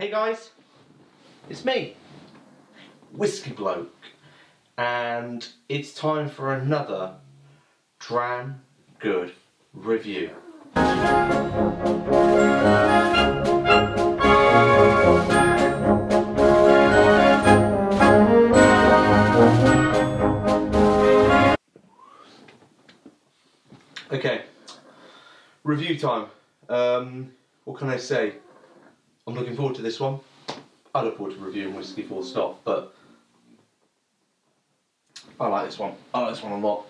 Hey guys, it's me, Whiskey Bloke, and it's time for another Dram Good Review. Okay, review time. What can I say? I'm looking forward to this one. I look forward to reviewing whiskey full stop, but I like this one. I like this one a lot.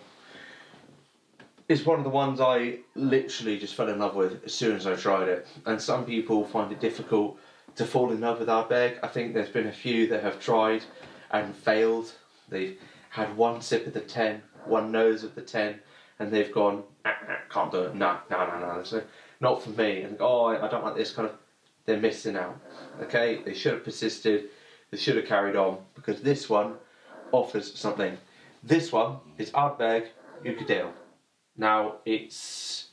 It's one of the ones I literally just fell in love with as soon as I tried it. And some people find it difficult to fall in love with Ardbeg. I think there's been a few that have tried and failed. They've had one sip of the 10, one nose of the 10, and they've gone, can't do it, no, not for me. And oh, I don't like this kind of. They're missing out. Okay, they should have persisted, they should have carried on, because this one offers something. This one is Ardbeg Uigeadail. Now it's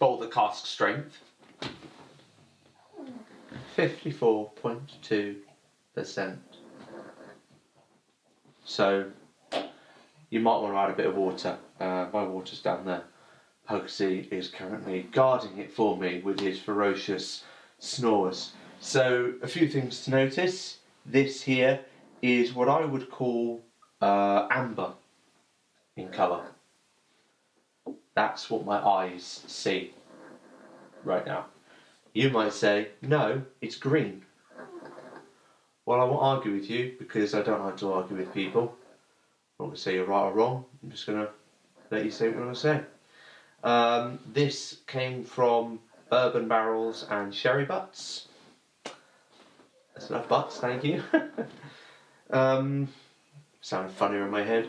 bolder cask strength, 54.2%. So you might want to add a bit of water. My water's down there. Pugsy is currently guarding it for me with his ferocious snores. So a few things to notice. This here is what I would call amber in colour. That's what my eyes see right now. You might say, no, it's green. Well, I won't argue with you because I don't like to argue with people. I'm not going to say you're right or wrong. I'm just going to let you say what you want to say. This came from bourbon barrels and sherry butts. That's enough butts, thank you. Sounded funnier in my head.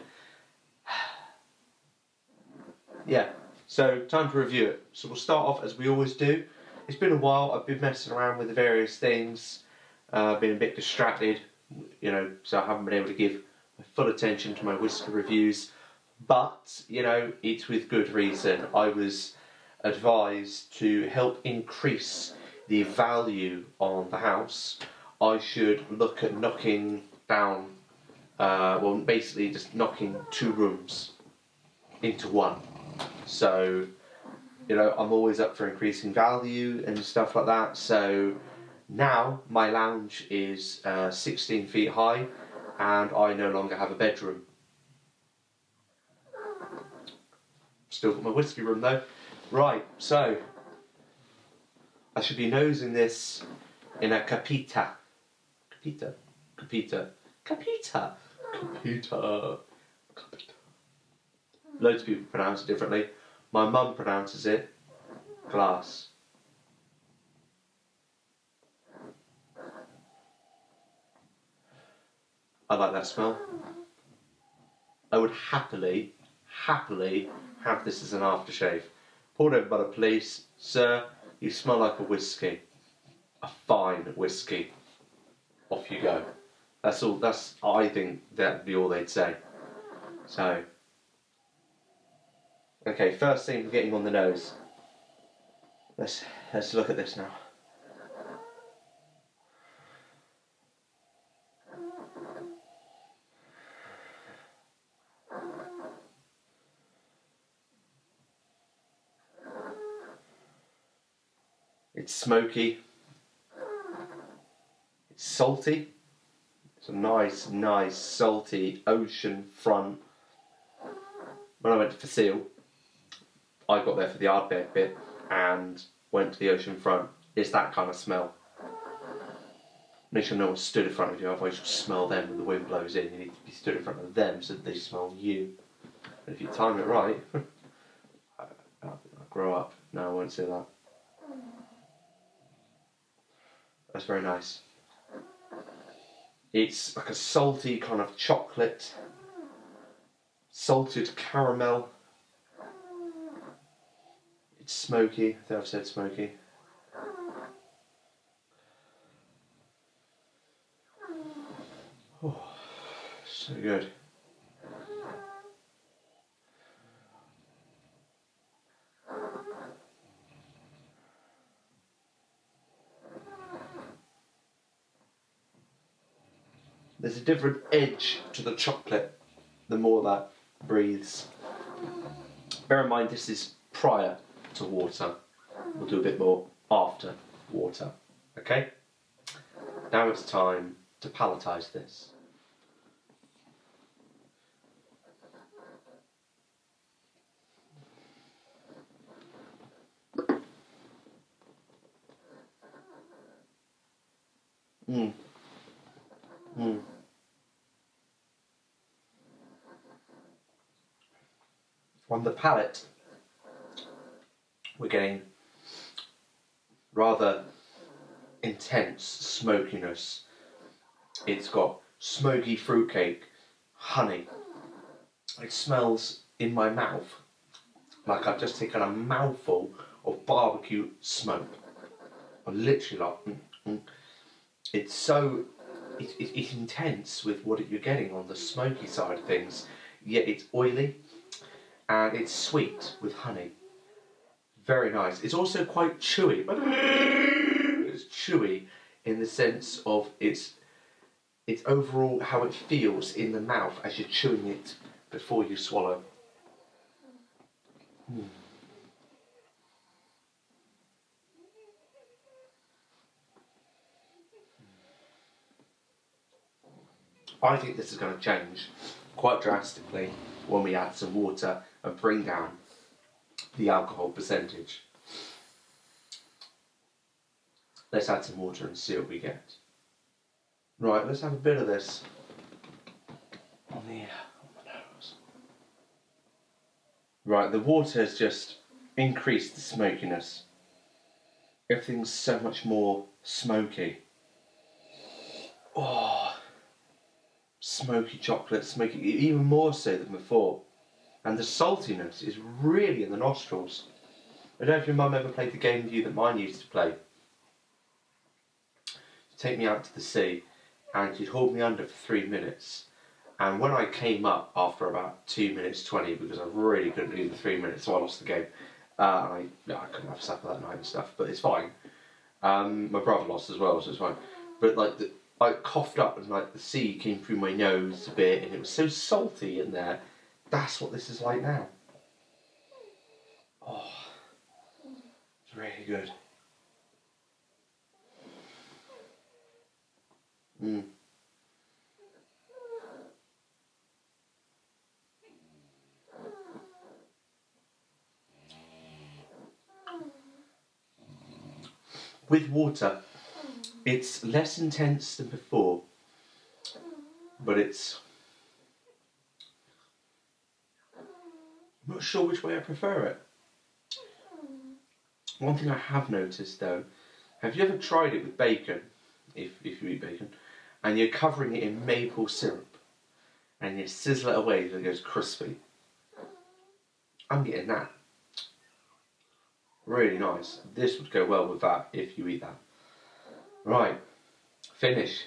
Yeah, so time to review it. So we'll start off as we always do. It's been a while, I've been messing around with the various things, been a bit distracted, you know, so I haven't been able to give my full attention to my whiskey reviews. But, you know, it's with good reason. I was advised to help increase the value on the house. I should look at knocking down, well, basically just knocking two rooms into one. So, you know, I'm always up for increasing value and stuff like that. So now my lounge is 16 feet high and I no longer have a bedroom. Still got my whiskey room though. Right, so I should be nosing this in a capita. Capita. Capita. Capita. Capita. Capita. Loads of people pronounce it differently. My mum pronounces it glass. I like that smell. I would happily have this as an aftershave. Pulled over by the police, sir, you smell like a whiskey. A fine whiskey. Off you go. That's all, that's, I think that'd be all they'd say. So. Okay, first thing we're getting on the nose. Let's look at this now. It's smoky, it's salty, it's a nice, nice salty ocean front. When I went to Fassil, I got there for the Ardbeg bit and went to the ocean front. It's that kind of smell. Make sure no one stood in front of you, otherwise you'll smell them when the wind blows in. You need to be stood in front of them so that they smell you. And if you time it right, I'll grow up. No, I won't say that. That's very nice. It's like a salty kind of chocolate, salted caramel. It's smoky, I think I've said smoky. Oh, so good. There's a different edge to the chocolate the more that breathes. Bear in mind this is prior to water. We'll do a bit more after water. Okay? Now it's time to palatise this. Mmm. Mmm. On the palate, we're getting rather intense smokiness. It's got smoky fruitcake, honey. It smells in my mouth like I've just taken a mouthful of barbecue smoke. I'm literally like, It's so, it's intense with what you're getting on the smoky side of things, yet it's oily and it's sweet with honey. Very nice. It's also quite chewy. It's chewy in the sense of it's overall how it feels in the mouth as you're chewing it before you swallow. Mm. I think this is going to change quite drastically when we add some water and bring down the alcohol percentage. Let's add some water and see what we get. Right, let's have a bit of this on the ear, on the nose. Right, the water has just increased the smokiness. Everything's so much more smoky. Oh. Smoky chocolate, smoky, even more so than before. And the saltiness is really in the nostrils. I don't know if your mum ever played the game with you that mine used to play. She'd take me out to the sea and she'd hold me under for 3 minutes. And when I came up after about 2 minutes 20, because I really couldn't do the 3 minutes, so I lost the game. I couldn't have supper that night and stuff, but it's fine. My brother lost as well, so it's fine. But like I coughed up and like the sea came through my nose a bit and it was so salty in there. That's what this is like now. Oh, it's really good. Mm. With water, it's less intense than before, but it's... I'm not sure which way I prefer it. One thing I have noticed though, have you ever tried it with bacon, if you eat bacon, and you're covering it in maple syrup, and you sizzle it away so it goes crispy? I'm getting that. Really nice. This would go well with that if you eat that. Right, finish.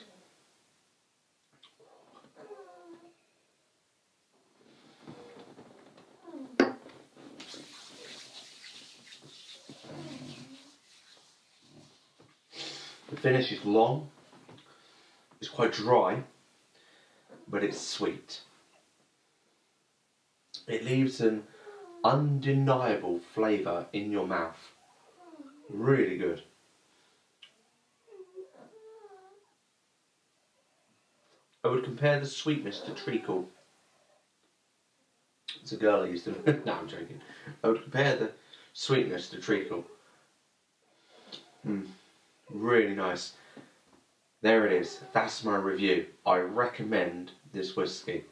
The finish is long, it's quite dry, but it's sweet. It leaves an undeniable flavour in your mouth. Really good. I would compare the sweetness to treacle. It's a girl I used to... No, I'm joking. I would compare the sweetness to treacle. Mm, really nice. There it is. That's my review. I recommend this whiskey.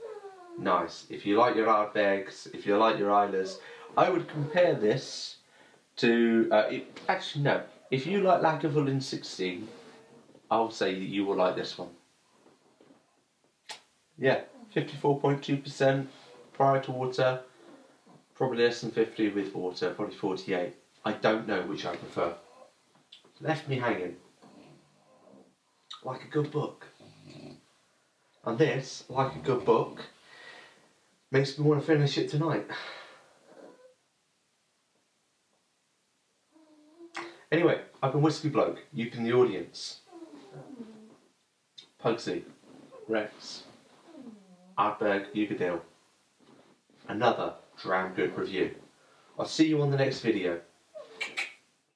Nice. If you like your Ardbegs, if you like your Islays, I would compare this to... actually, no. If you like Lagavulin 16, I'll say that you will like this one. Yeah, 54.2% prior to water, probably less than 50 with water, probably 48. I don't know which I prefer. Left me hanging. Like a good book. And this, like a good book, makes me want to finish it tonight. Anyway, I've been Whiskey Bloke. You've been the audience. Pugsy. Rex, Ardbeg Uigeadail. Another Dram Good Review. I'll see you on the next video.